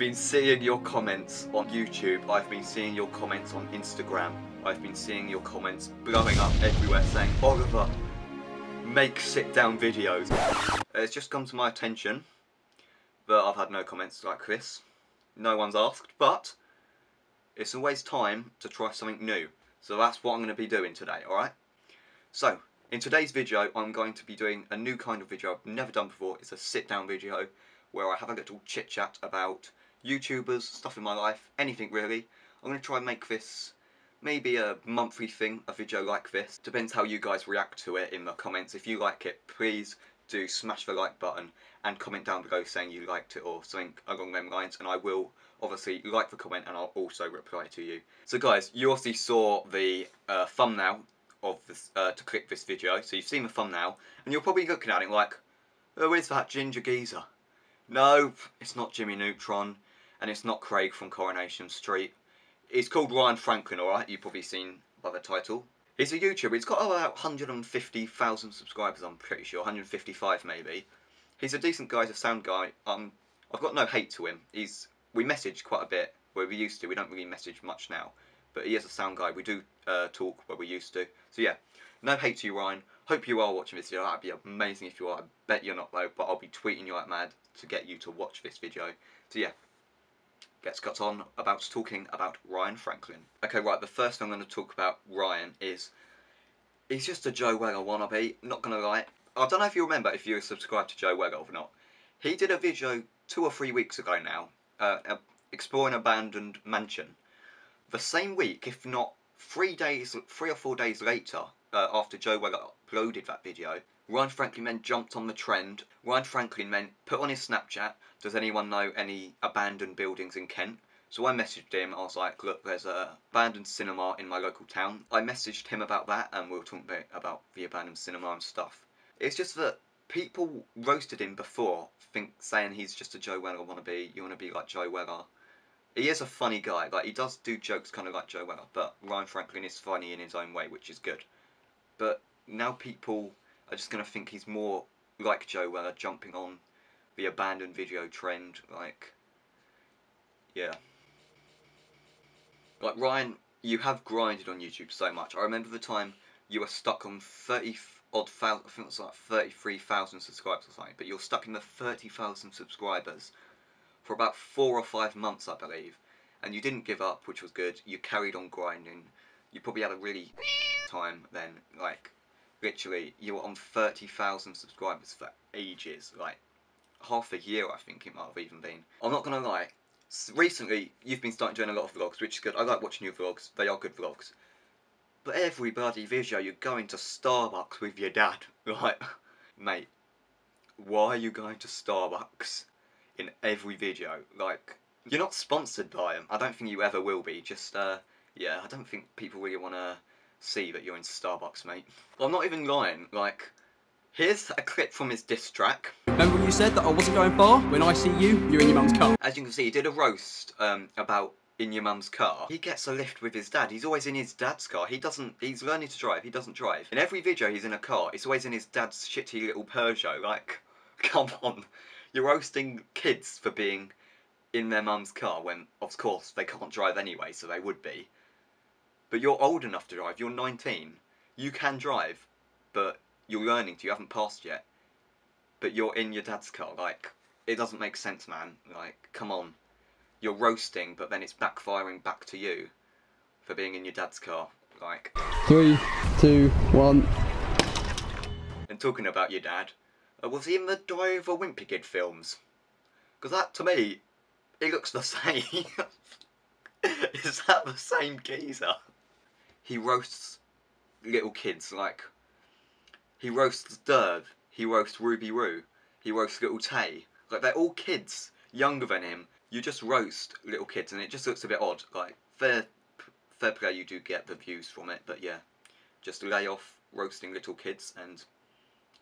been seeing your comments on YouTube, I've been seeing your comments on Instagram, I've been seeing your comments blowing up everywhere saying, Oliver, make sit down videos. It's just come to my attention that I've had no comments like this. No one's asked, but it's always time to try something new. So that's what I'm going to be doing today, alright? So, in today's video, I'm going to be doing a new kind of video I've never done before. It's a sit-down video where I have a little chit-chat about YouTubers, stuff in my life, anything really. I'm going to try and make this maybe a monthly thing, a video like this. Depends how you guys react to it in the comments. If you like it, please do smash the like button and comment down below saying you liked it or something along them lines, and I will obviously like the comment and I'll also reply to you. So guys, you obviously saw the thumbnail of this, to click this video, so you've seen the thumbnail, and you're probably looking at it like, oh, where's that ginger geezer? No, it's not Jimmy Neutron, and it's not Craig from Coronation Street. It's called Ryan Franklin, alright? You've probably seen by the title. He's a YouTuber. He's got about 150,000 subscribers, I'm pretty sure. 155, maybe. He's a decent guy. He's a sound guy. I've got no hate to him. We message quite a bit where we used to. We don't really message much now. But he is a sound guy. We do talk where we used to. So, yeah. No hate to you, Ryan. Hope you are watching this video. That'd be amazing if you are. I bet you're not, though. But I'll be tweeting you like mad to get you to watch this video. So, yeah. Let's cut on about talking about Ryan Franklin. Okay, right, the first thing I'm going to talk about Ryan is, he's just a Joe Weller wannabe, not going to lie. I don't know if you remember, if you're subscribed to Joe Weller or not. He did a video 2 or 3 weeks ago now, exploring an abandoned mansion. The same week, if not 3 or 4 days later, after Joe Weller uploaded that video, Ryan Franklin then jumped on the trend. Ryan Franklin then put on his Snapchat, does anyone know any abandoned buildings in Kent? So I messaged him, I was like, look, there's an abandoned cinema in my local town. I messaged him about that, and we were talking about the abandoned cinema and stuff. It's just that people roasted him before, saying he's just a Joe Weller wannabe, you want to be like Joe Weller. He is a funny guy, like he does do jokes kind of like Joe Weller, but Ryan Franklin is funny in his own way, which is good. But now people are just going to think he's more like Joe Weller, jumping on the abandoned video trend, like, yeah. Like, Ryan, you have grinded on YouTube so much. I remember the time you were stuck on 30-odd thousand, I think it was like 33,000 subscribers or something, but you're stuck in the 30,000 subscribers for about 4 or 5 months, I believe, and you didn't give up, which was good. You carried on grinding. You probably had a really time then, like, literally, you were on 30,000 subscribers for ages, like, half a year I think it might have even been. I'm not going to lie, recently you've been starting doing a lot of vlogs, which is good. I like watching your vlogs, they are good vlogs. But every bloody video you're going to Starbucks with your dad, like, mate, why are you going to Starbucks in every video? Like, you're not sponsored by them, I don't think you ever will be, just, yeah, I don't think people really want to see that you're in Starbucks, mate. I'm not even lying, like, here's a clip from his diss track. Remember when you said that I wasn't going far? When I see you, you're in your mum's car. As you can see, he did a roast about in your mum's car. He gets a lift with his dad. He's always in his dad's car. He's learning to drive. He doesn't drive. In every video he's in a car. It's always in his dad's shitty little Peugeot. Like, come on. You're roasting kids for being in their mum's car when, of course, they can't drive anyway, so they would be. But you're old enough to drive. You're 19. You can drive, but you're learning to, you haven't passed yet, but you're in your dad's car, like, it doesn't make sense, man, like, come on. You're roasting, but then it's backfiring back to you for being in your dad's car, like. 3, 2, 1. And talking about your dad, was he in the Diary of a Wimpy Kid films? Because that, to me, he looks the same. Is that the same geezer? He roasts little kids, like, he roasts Durb, he roasts Ruby Rube, he roasts Lil Tay. Like, they're all kids, younger than him. You just roast little kids, and it just looks a bit odd. Like, fair play, you do get the views from it, but yeah. Just lay off roasting little kids, and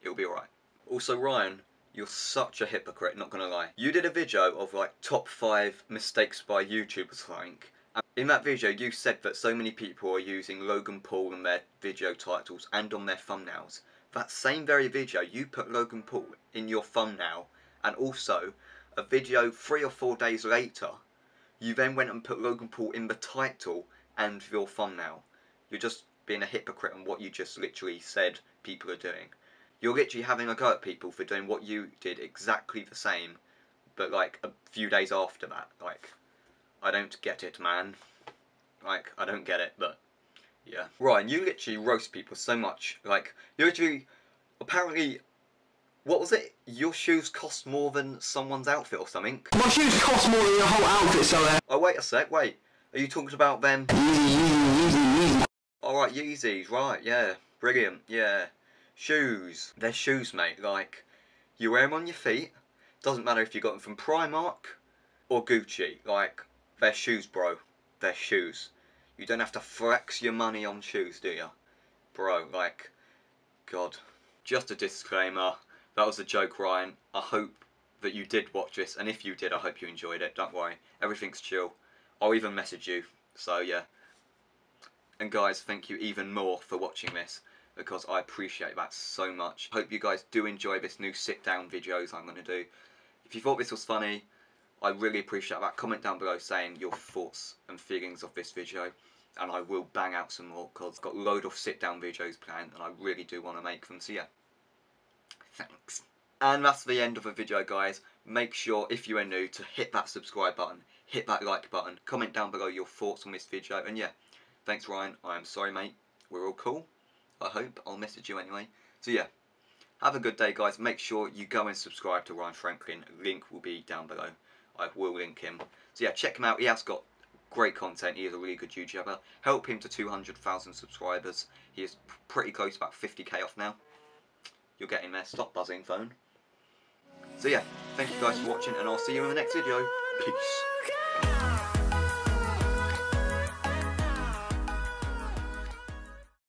it'll be alright. Also, Ryan, you're such a hypocrite, not gonna lie. You did a video of, like, top 5 mistakes by YouTubers, I think. In that video, you said that so many people are using Logan Paul in their video titles and on their thumbnails. That same very video, you put Logan Paul in your thumbnail, and also a video 3 or 4 days later, you then went and put Logan Paul in the title and your thumbnail. You're just being a hypocrite on what you just literally said people are doing. You're literally having a go at people for doing what you did exactly the same, but like a few days after that. Like, I don't get it, man. Like, I don't get it, but yeah. Ryan, you literally roast people so much. Like, you literally, apparently, what was it? Your shoes cost more than someone's outfit or something. My shoes cost more than your whole outfit, so oh, wait a sec, wait. Are you talking about them? Yeezy. Alright, Yeezys, right, yeah. Brilliant, yeah. Shoes. They're shoes, mate. Like, you wear them on your feet. Doesn't matter if you got them from Primark or Gucci. Like, they're shoes, bro. They're shoes. You don't have to flex your money on shoes, do you? Bro, like, God. Just a disclaimer. That was a joke, Ryan. I hope that you did watch this. And if you did, I hope you enjoyed it. Don't worry. Everything's chill. I'll even message you. So, yeah. And guys, thank you even more for watching this, because I appreciate that so much. Hope you guys do enjoy this new sit-down videos I'm going to do. If you thought this was funny, I really appreciate that. Comment down below saying your thoughts and feelings of this video, and I will bang out some more, because I've got a load of sit-down videos planned, and I really do want to make them, so yeah. Thanks. And that's the end of the video, guys. Make sure, if you are new, to hit that subscribe button, hit that like button, comment down below your thoughts on this video, and yeah. Thanks, Ryan. I'm sorry, mate. We're all cool. I hope. I'll message you anyway. So, yeah. Have a good day, guys. Make sure you go and subscribe to Ryan Franklin. Link will be down below. I will link him. So, yeah, check him out. He has got great content. He is a really good YouTuber. Help him to 200,000 subscribers. He is pretty close, about 50k off now. You're getting there. Stop buzzing, phone. So, yeah. Thank you guys for watching, and I'll see you in the next video. Peace.